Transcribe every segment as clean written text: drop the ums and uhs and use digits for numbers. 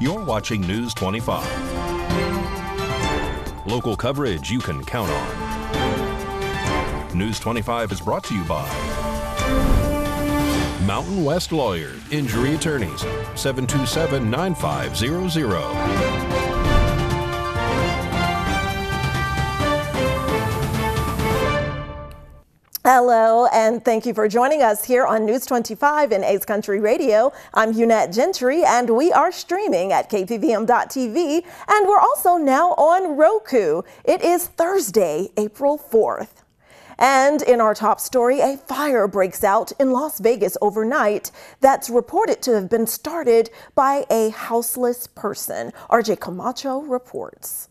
You're watching News 25. Local coverage you can count on. News 25 is brought to you by Mountain West Lawyer, Injury Attorneys, 727-9500. Hello, and thank you for joining us here on News 25 in Ace Country Radio. I'm Eunette Gentry, and we are streaming at KPVM.TV, and we're also now on Roku. It is Thursday, April 4th. And in our top story, a fire breaks out in Las Vegas overnight that's reported to have been started by a houseless person. RJ Camacho reports.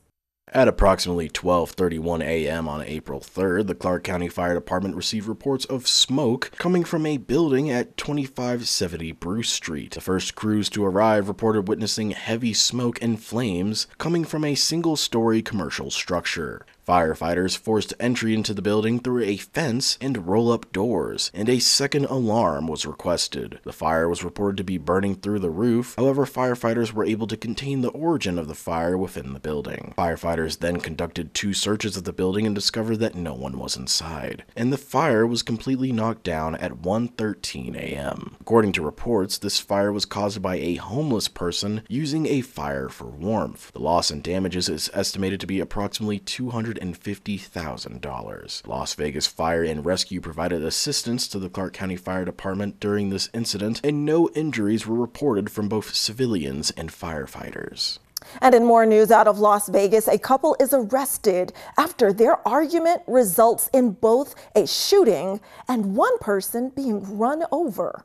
At approximately 12:31 a.m. on April 3rd, the Clark County Fire Department received reports of smoke coming from a building at 2570 Bruce Street. The first crews to arrive reported witnessing heavy smoke and flames coming from a single-story commercial structure. Firefighters forced entry into the building through a fence and roll-up doors, and a second alarm was requested. The fire was reported to be burning through the roof, however firefighters were able to contain the origin of the fire within the building. Firefighters then conducted two searches of the building and discovered that no one was inside, and the fire was completely knocked down at 1:13 a.m. According to reports, this fire was caused by a homeless person using a fire for warmth. The loss and damages is estimated to be approximately $250,000. Las Vegas Fire and Rescue provided assistance to the Clark County Fire Department during this incident, and no injuries were reported from both civilians and firefighters. And in more news out of Las Vegas, a couple is arrested after their argument results in both a shooting and one person being run over.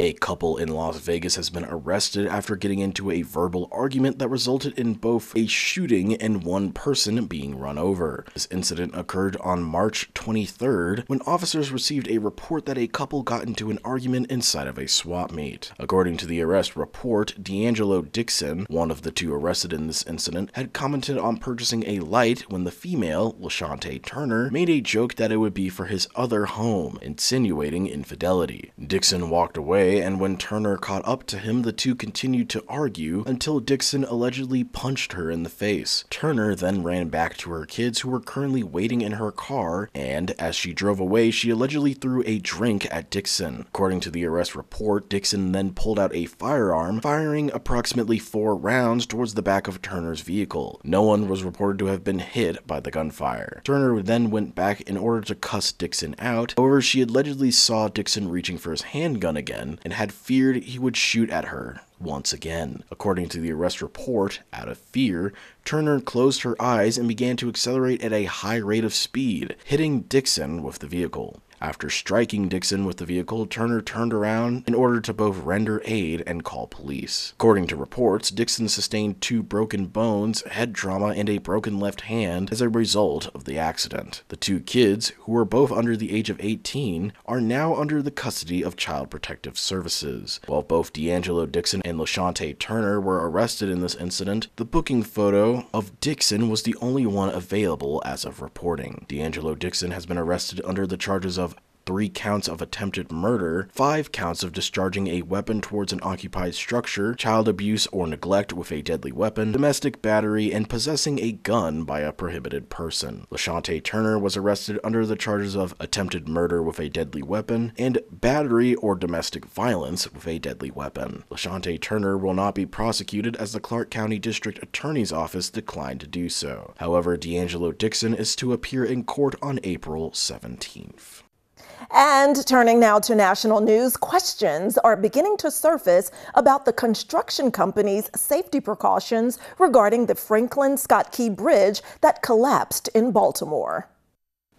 A couple in Las Vegas has been arrested after getting into a verbal argument that resulted in both a shooting and one person being run over. This incident occurred on March 23rd when officers received a report that a couple got into an argument inside of a swap meet. According to the arrest report, D'Angelo Dixon, one of the two arrested in this incident, had commented on purchasing a light when the female, LaShante Turner, made a joke that it would be for his other home, insinuating infidelity. Dixon walked away, and when Turner caught up to him, the two continued to argue until Dixon allegedly punched her in the face. Turner then ran back to her kids, who were currently waiting in her car, and as she drove away, she allegedly threw a drink at Dixon. According to the arrest report, Dixon then pulled out a firearm, firing approximately 4 rounds towards the back of Turner's vehicle. No one was reported to have been hit by the gunfire. Turner then went back in order to cuss Dixon out. However, she allegedly saw Dixon reaching for his handgun again, and had feared he would shoot at her once again. According to the arrest report, out of fear, Turner closed her eyes and began to accelerate at a high rate of speed, hitting Dixon with the vehicle. After striking Dixon with the vehicle, Turner turned around in order to both render aid and call police. According to reports, Dixon sustained 2 broken bones, head trauma, and a broken left hand as a result of the accident. The 2 kids, who were both under the age of 18, are now under the custody of Child Protective Services. While both D'Angelo Dixon and LaShante Turner were arrested in this incident, the booking photo of Dixon was the only one available as of reporting. D'Angelo Dixon has been arrested under the charges of 3 counts of attempted murder, 5 counts of discharging a weapon towards an occupied structure, child abuse or neglect with a deadly weapon, domestic battery, and possessing a gun by a prohibited person. LaShante Turner was arrested under the charges of attempted murder with a deadly weapon and battery or domestic violence with a deadly weapon. LaShante Turner will not be prosecuted as the Clark County District Attorney's Office declined to do so. However, D'Angelo Dixon is to appear in court on April 17th. And turning now to national news, questions are beginning to surface about the construction company's safety precautions regarding the Francis Scott Key Bridge that collapsed in Baltimore.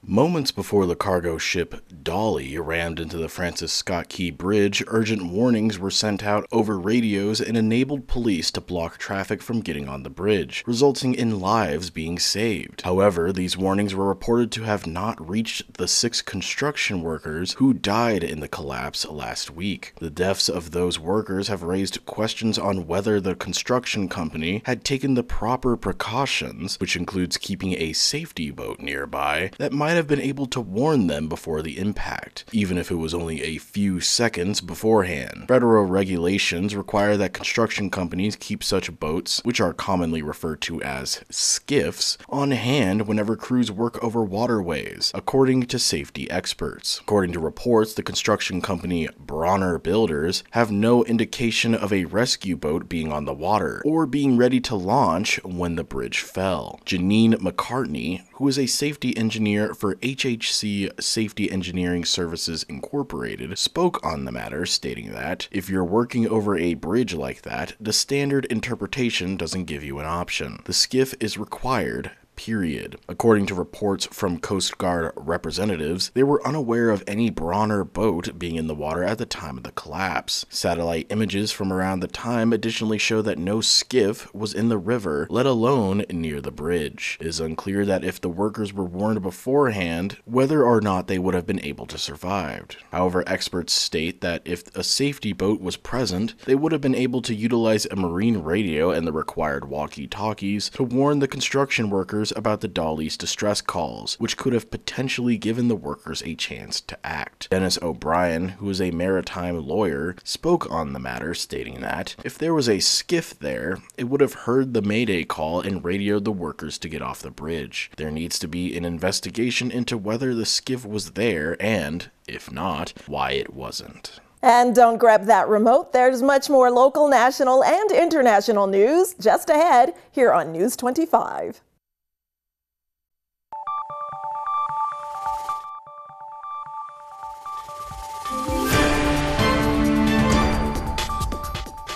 Moments before the cargo ship Dolly rammed into the Francis Scott Key Bridge, urgent warnings were sent out over radios and enabled police to block traffic from getting on the bridge, resulting in lives being saved. However, these warnings were reported to have not reached the 6 construction workers who died in the collapse last week. The deaths of those workers have raised questions on whether the construction company had taken the proper precautions, which includes keeping a safety boat nearby, that might might have been able to warn them before the impact, even if it was only a few seconds beforehand. Federal regulations require that construction companies keep such boats, which are commonly referred to as skiffs, on hand whenever crews work over waterways, according to safety experts. According to reports, the construction company Bronner Builders have no indication of a rescue boat being on the water or being ready to launch when the bridge fell. Jeanine McCartney, who is a safety engineer for HHC Safety Engineering Services Incorporated, spoke on the matter, stating that, if you're working over a bridge like that, the standard interpretation doesn't give you an option. The skiff is required, period. According to reports from Coast Guard representatives, they were unaware of any Bronner boat being in the water at the time of the collapse. Satellite images from around the time additionally show that no skiff was in the river, let alone near the bridge. It is unclear that if the workers were warned beforehand, whether or not they would have been able to survive. However, experts state that if a safety boat was present, they would have been able to utilize a marine radio and the required walkie-talkies to warn the construction workers about the Dolly's distress calls, which could have potentially given the workers a chance to act. Dennis O'Brien, who is a maritime lawyer, spoke on the matter, stating that, if there was a skiff there, it would have heard the mayday call and radioed the workers to get off the bridge. There needs to be an investigation into whether the skiff was there and, if not, why it wasn't. And don't grab that remote. There's much more local, national, and international news just ahead here on News 25.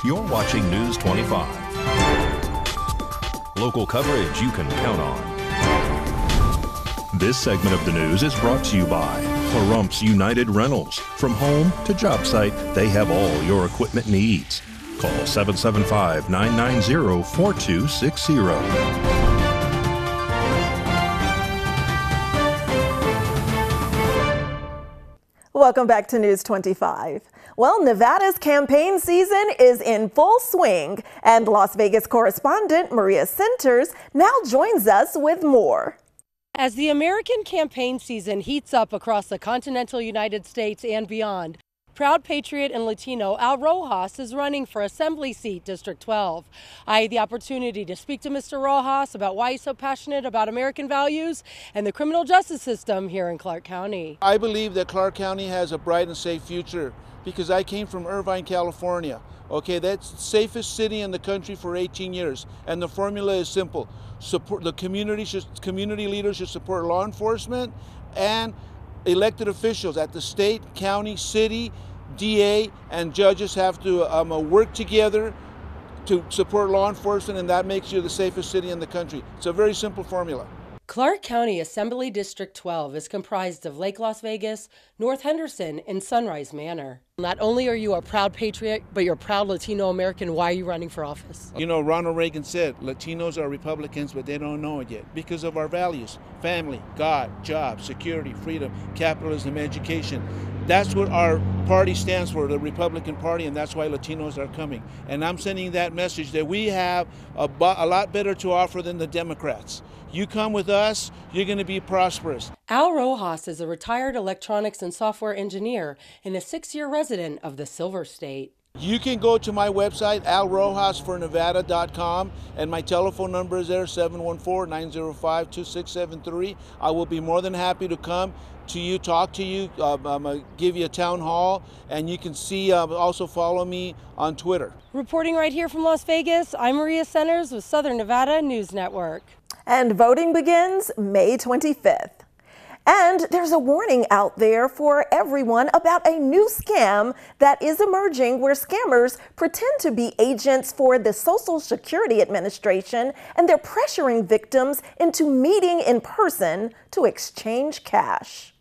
You're watching News 25. Local coverage you can count on. This segment of the news is brought to you by Pahrump's United Rentals. From home to job site, they have all your equipment needs. Call 775-990-4260. Welcome back to News 25. Well, Nevada's campaign season is in full swing, and Las Vegas correspondent Maria Centers now joins us with more. As the American campaign season heats up across the continental United States and beyond, proud patriot and Latino Al Rojas is running for Assembly seat District 12. I had the opportunity to speak to Mr. Rojas about why he's so passionate about American values and the criminal justice system here in Clark County. I believe that Clark County has a bright and safe future because I came from Irvine, California. Okay, that's the safest city in the country for 18 years, and the formula is simple. Support the community, community leaders should support law enforcement and elected officials at the state, county, city, DA, and judges have to work together to support law enforcement, and that makes you the safest city in the country. It's a very simple formula. Clark County Assembly District 12 is comprised of Lake Las Vegas, North Henderson, and Sunrise Manor. Not only are you a proud patriot, but you're a proud Latino American. Why are you running for office? You know, Ronald Reagan said, Latinos are Republicans, but they don't know it yet because of our values: family, God, job, security, freedom, capitalism, education. That's what our party stands for, the Republican Party, and that's why Latinos are coming. And I'm sending that message that we have a lot better to offer than the Democrats. You come with us, you're going to be prosperous. Al Rojas is a retired electronics and software engineer and a six-year resident of the Silver State. You can go to my website, alrojasfornevada.com, and my telephone number is there, 714-905-2673. I will be more than happy to come to you, talk to you, give you a town hall, and you can see, also follow me on Twitter. Reporting right here from Las Vegas, I'm Maria Centers with Southern Nevada News Network. And voting begins May 25th. And there's a warning out there for everyone about a new scam that is emerging where scammers pretend to be agents for the Social Security Administration, and they're pressuring victims into meeting in person to exchange cash.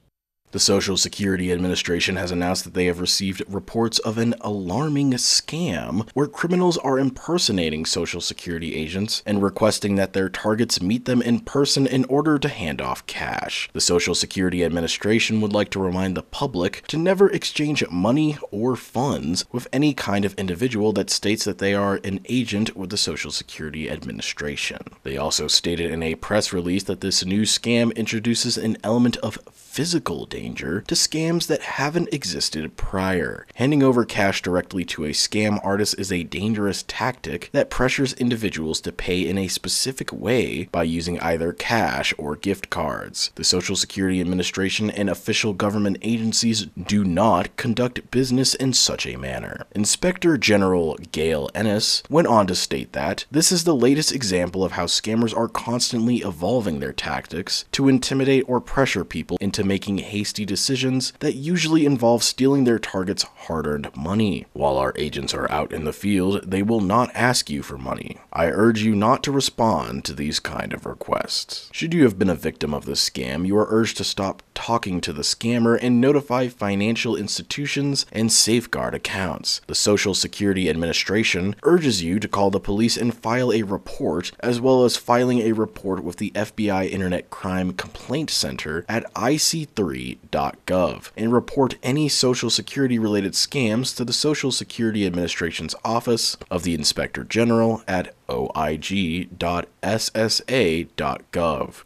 The Social Security Administration has announced that they have received reports of an alarming scam where criminals are impersonating Social Security agents and requesting that their targets meet them in person in order to hand off cash. The Social Security Administration would like to remind the public to never exchange money or funds with any kind of individual that states that they are an agent with the Social Security Administration. They also stated in a press release that this new scam introduces an element of physical danger to scams that haven't existed prior. Handing over cash directly to a scam artist is a dangerous tactic that pressures individuals to pay in a specific way by using either cash or gift cards. The Social Security Administration and official government agencies do not conduct business in such a manner. Inspector General Gail Ennis went on to state that this is the latest example of how scammers are constantly evolving their tactics to intimidate or pressure people into making hasty decisions that usually involve stealing their target's hard-earned money. While our agents are out in the field, they will not ask you for money. I urge you not to respond to these kind of requests. Should you have been a victim of this scam, you are urged to stop talking to the scammer and notify financial institutions and safeguard accounts. The Social Security Administration urges you to call the police and file a report, as well as filing a report with the FBI Internet Crime Complaint Center at ic3.gov and report any Social Security related scams to the Social Security Administration's Office of the Inspector General at oig.ssa.gov.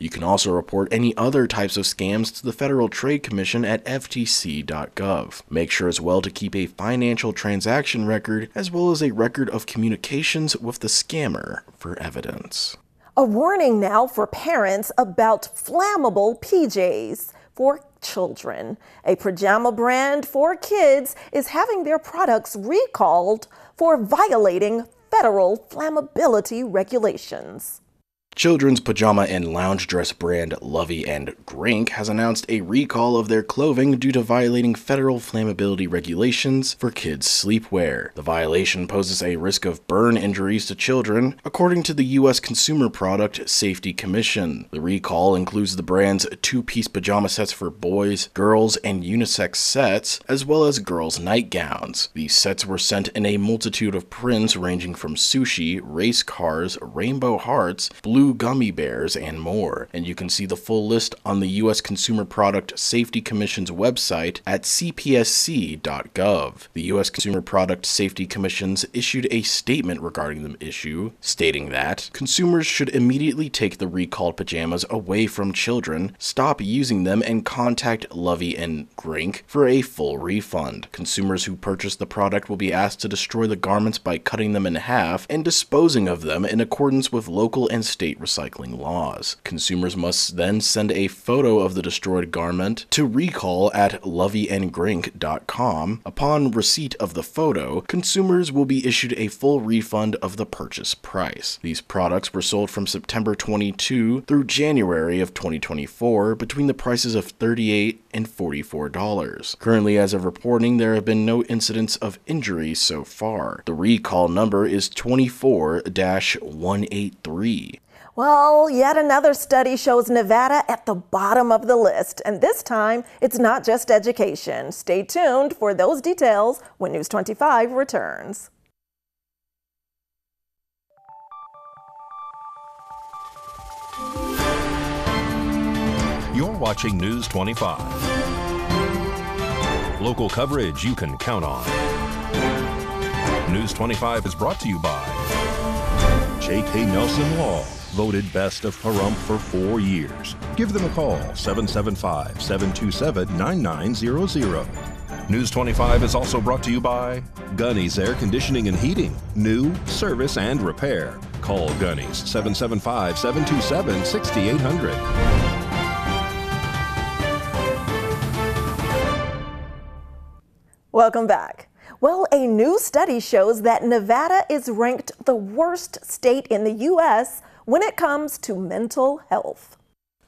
You can also report any other types of scams to the Federal Trade Commission at ftc.gov. Make sure as well to keep a financial transaction record as well as a record of communications with the scammer for evidence. A warning now for parents about flammable PJs for children. A pajama brand for kids is having their products recalled for violating federal flammability regulations. Children's pajama and lounge dress brand Lovey & Grink has announced a recall of their clothing due to violating federal flammability regulations for kids' sleepwear. The violation poses a risk of burn injuries to children, according to the U.S. Consumer Product Safety Commission. The recall includes the brand's two-piece pajama sets for boys, girls, and unisex sets, as well as girls' nightgowns. These sets were sent in a multitude of prints ranging from sushi, race cars, rainbow hearts, blue gummy bears, and more, and you can see the full list on the U.S. Consumer Product Safety Commission's website at cpsc.gov. The U.S. Consumer Product Safety Commission issued a statement regarding the issue, stating that consumers should immediately take the recalled pajamas away from children, stop using them, and contact Lovey & Grink for a full refund. Consumers who purchase the product will be asked to destroy the garments by cutting them in half and disposing of them in accordance with local and state recycling laws. Consumers must then send a photo of the destroyed garment to recall at loveyandgrink.com. Upon receipt of the photo, consumers will be issued a full refund of the purchase price. These products were sold from September 22 through January of 2024 between the prices of $38 and $44. Currently, as of reporting, there have been no incidents of injury so far. The recall number is 24-183. Well, yet another study shows Nevada at the bottom of the list, and this time it's not just education. Stay tuned for those details when News 25 returns. You're watching News 25. Local coverage you can count on. News 25 is brought to you by J.K. Nelson Law, voted best of Pahrump for 4 years. Give them a call, 775-727-9900. News 25 is also brought to you by Gunny's Air Conditioning and Heating, new, service, and repair. Call Gunny's, 775-727-6800. Welcome back. Well, a new study shows that Nevada is ranked the worst state in the U.S. when it comes to mental health.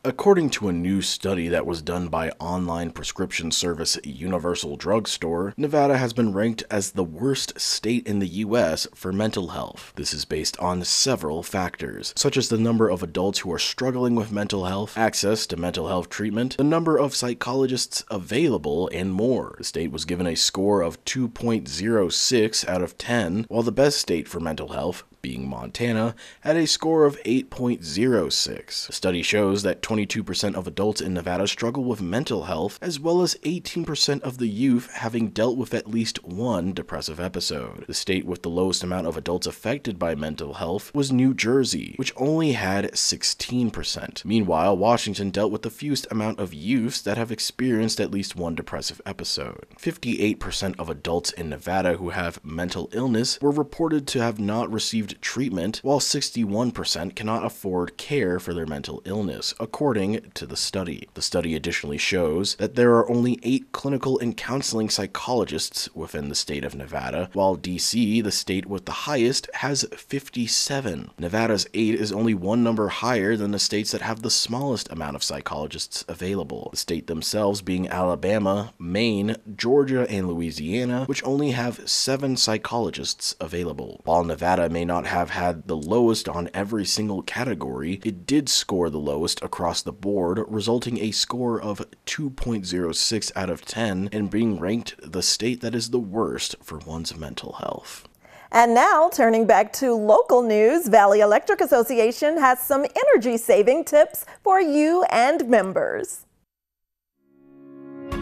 According to a new study that was done by online prescription service Universal Drugstore, Nevada has been ranked as the worst state in the U.S. for mental health. This is based on several factors, such as the number of adults who are struggling with mental health, access to mental health treatment, the number of psychologists available, and more. The state was given a score of 2.06 out of 10, while the best state for mental health, being Montana, at a score of 8.06. The study shows that 22% of adults in Nevada struggle with mental health, as well as 18% of the youth having dealt with at least one depressive episode. The state with the lowest amount of adults affected by mental health was New Jersey, which only had 16%. Meanwhile, Washington dealt with the fewest amount of youths that have experienced at least one depressive episode. 58% of adults in Nevada who have mental illness were reported to have not received treatment, while 61% cannot afford care for their mental illness, according to the study. The study additionally shows that there are only 8 clinical and counseling psychologists within the state of Nevada, while DC, the state with the highest, has 57. Nevada's 8 is only one number higher than the states that have the smallest amount of psychologists available, the state themselves being Alabama, Maine, Georgia, and Louisiana, which only have 7 psychologists available. While Nevada may not have had the lowest on every single category, it did score the lowest across the board, resulting a score of 2.06 out of 10 and being ranked the state that is the worst for one's mental health. And now, turning back to local news, Valley Electric Association has some energy saving tips for you and members.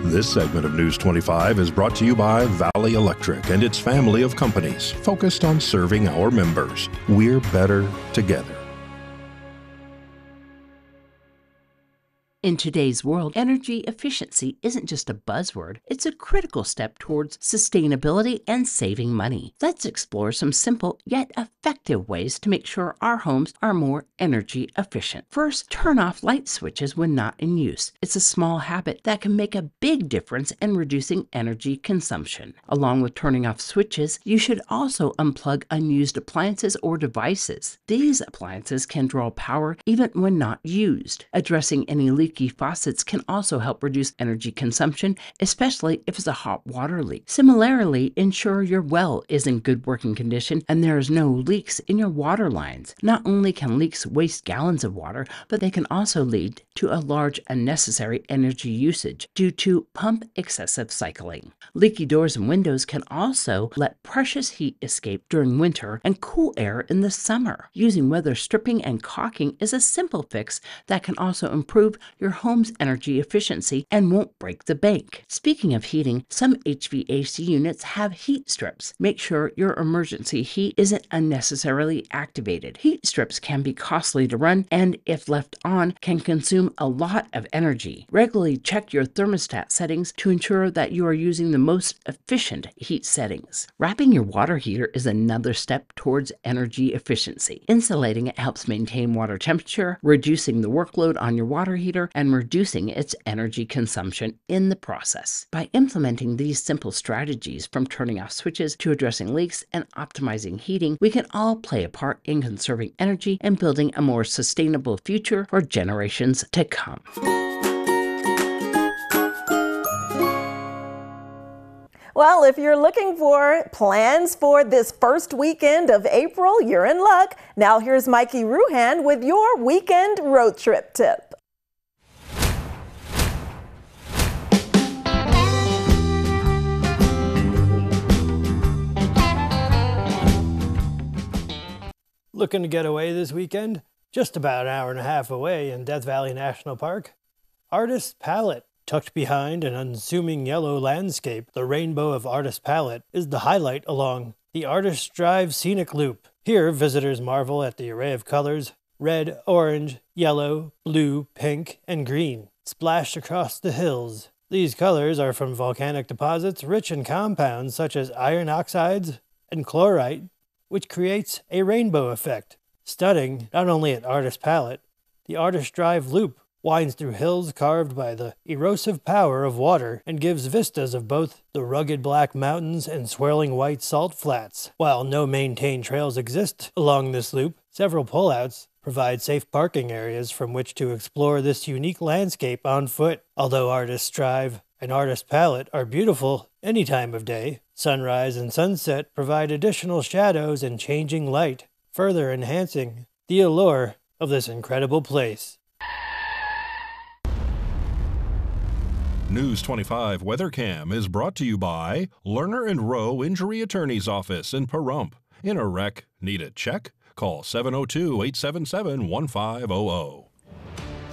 This segment of News 25 is brought to you by Valley Electric and its family of companies focused on serving our members. We're better together. In today's world, energy efficiency isn't just a buzzword, it's a critical step towards sustainability and saving money. Let's explore some simple yet effective ways to make sure our homes are more energy efficient. First, turn off light switches when not in use. It's a small habit that can make a big difference in reducing energy consumption. Along with turning off switches, you should also unplug unused appliances or devices. These appliances can draw power even when not used. Addressing any leaky faucets can also help reduce energy consumption, especially if it's a hot water leak. Similarly, ensure your well is in good working condition and there is no leaks in your water lines. Not only can leaks waste gallons of water, but they can also lead to a large unnecessary energy usage due to pump excessive cycling. Leaky doors and windows can also let precious heat escape during winter and cool air in the summer. Using weather stripping and caulking is a simple fix that can also improve your home's energy efficiency and won't break the bank. Speaking of heating, some HVAC units have heat strips. Make sure your emergency heat isn't unnecessarily activated. Heat strips can be costly to run and, if left on, can consume a lot of energy. Regularly check your thermostat settings to ensure that you are using the most efficient heat settings. Wrapping your water heater is another step towards energy efficiency. Insulating it helps maintain water temperature, reducing the workload on your water heater and reducing its energy consumption in the process. By implementing these simple strategies, from turning off switches to addressing leaks and optimizing heating, we can all play a part in conserving energy and building a more sustainable future for generations to come. Well, if you're looking for plans for this first weekend of April, you're in luck. Now here's Mikey Ruhan with your weekend road trip tip. Looking to get away this weekend? Just about an hour and a half away in Death Valley National Park. Artist's Palette. Tucked behind an unassuming yellow landscape, the rainbow of Artist's Palette is the highlight along the Artist's Drive Scenic Loop. Here, visitors marvel at the array of colors, red, orange, yellow, blue, pink, and green, splashed across the hills. These colors are from volcanic deposits rich in compounds such as iron oxides and chlorite, which creates a rainbow effect. Stunning not only at Artist's Palette, the Artist's Drive Loop winds through hills carved by the erosive power of water and gives vistas of both the rugged black mountains and swirling white salt flats. While no maintained trails exist along this loop, several pullouts provide safe parking areas from which to explore this unique landscape on foot. Although Artist's Drive and Artist's Palette are beautiful any time of day, sunrise and sunset provide additional shadows and changing light, further enhancing the allure of this incredible place. News 25 WeatherCam is brought to you by Lerner and Roe Injury Attorney's Office in Pahrump. In a wreck, need a check? Call 702-877-1500.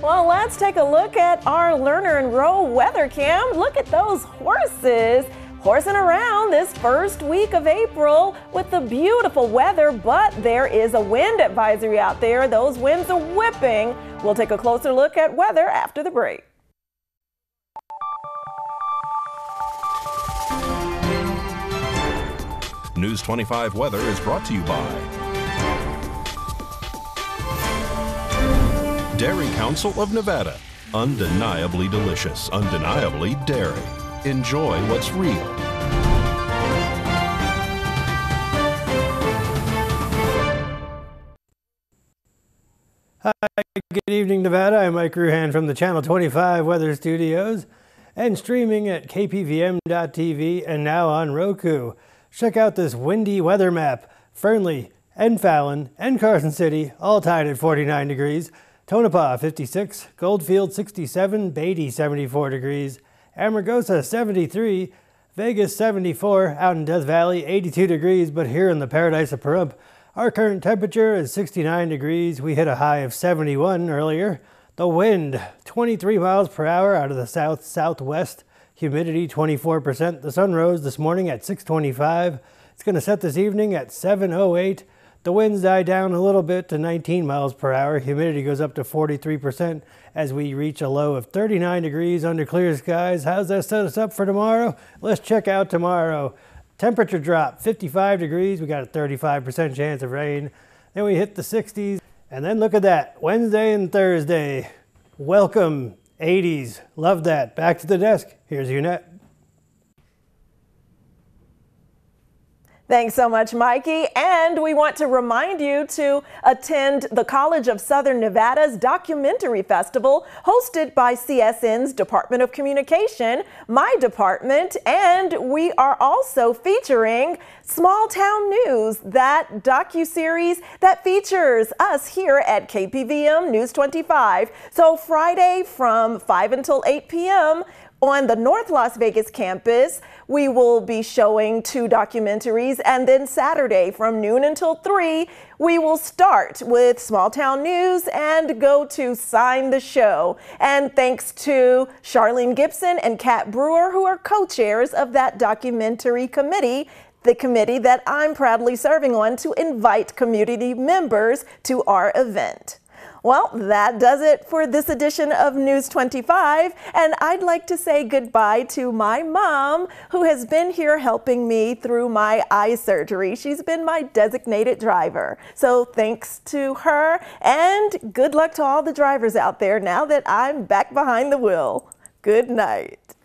Well, let's take a look at our Lerner and Roe weather cam. Look at those horses horsing around this first week of April with the beautiful weather, but there is a wind advisory out there. Those winds are whipping. We'll take a closer look at weather after the break. News 25 Weather is brought to you by Dairy Council of Nevada. Undeniably delicious, undeniably dairy. Enjoy what's real. Hi, good evening, Nevada. I'm Mike Ruhan from the Channel 25 Weather Studios and streaming at KPVM.TV and now on Roku. Check out this windy weather map. Fernley and Fallon and Carson City all tied at 49 degrees. Tonopah 56, Goldfield 67, Beatty 74 degrees, Amargosa 73, Vegas 74, out in Death Valley 82 degrees, but here in the paradise of Pahrump, our current temperature is 69 degrees. We hit a high of 71 earlier. The wind 23 miles per hour out of the south-southwest. Humidity 24%. The sun rose this morning at 6:25. It's going to set this evening at 7:08. The winds die down a little bit to 19 miles per hour. Humidity goes up to 43% as we reach a low of 39 degrees under clear skies. How's that set us up for tomorrow? Let's check out tomorrow. Temperature drop 55 degrees. We got a 35% chance of rain. Then we hit the 60s. And then look at that. Wednesday and Thursday. Welcome. 80s. Love that. Back to the desk. Here's Eunette. Thanks so much, Mikey. And we want to remind you to attend the College of Southern Nevada's Documentary Festival hosted by CSN's Department of Communication, my department, and we are also featuring Small Town News, that docuseries that features us here at KPVM News 25. So Friday from 5 until 8 p.m., on the North Las Vegas campus, we will be showing 2 documentaries, and then Saturday from noon until 3, we will start with Small Town News and go to Sign the Show. And thanks to Charlene Gibson and Kat Brewer, who are co-chairs of that documentary committee, the committee that I'm proudly serving on to invite community members to our event. Well, that does it for this edition of News 25, and I'd like to say goodbye to my mom, who has been here helping me through my eye surgery. She's been my designated driver, so thanks to her, and good luck to all the drivers out there now that I'm back behind the wheel. Good night.